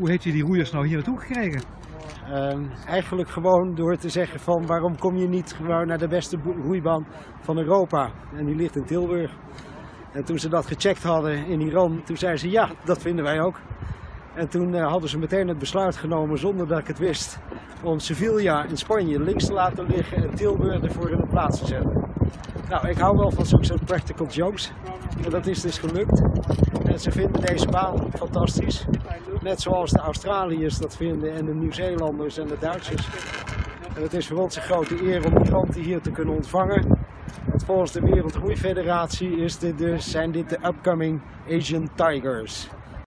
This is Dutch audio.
Hoe heeft u die roeiers nou hier naartoe gekregen? Eigenlijk gewoon door te zeggen van waarom kom je niet gewoon naar de beste roeibaan van Europa. En die ligt in Tilburg. En toen ze dat gecheckt hadden in Iran, toen zeiden ze ja, dat vinden wij ook. En toen hadden ze meteen het besluit genomen, zonder dat ik het wist, om Sevilla in Spanje links te laten liggen en Tilburg ervoor in de plaats te zetten. Nou, ik hou wel van zo'n soort practical jokes. En dat is dus gelukt. En ze vinden deze baan fantastisch. Net zoals de Australiërs dat vinden en de Nieuw-Zeelanders en de Duitsers. En het is voor ons een grote eer om migranten hier te kunnen ontvangen. Want volgens de Wereldroeifederatie zijn dit de upcoming Asian Tigers.